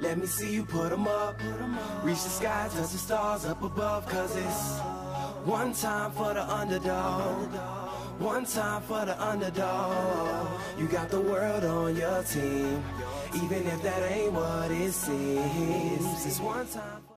Let me see you put 'em up. Reach the sky, touch the stars up above. Cause it's one time for the underdog. One time for the underdog. You got the world on your team, even if that ain't what it seems. It's one time for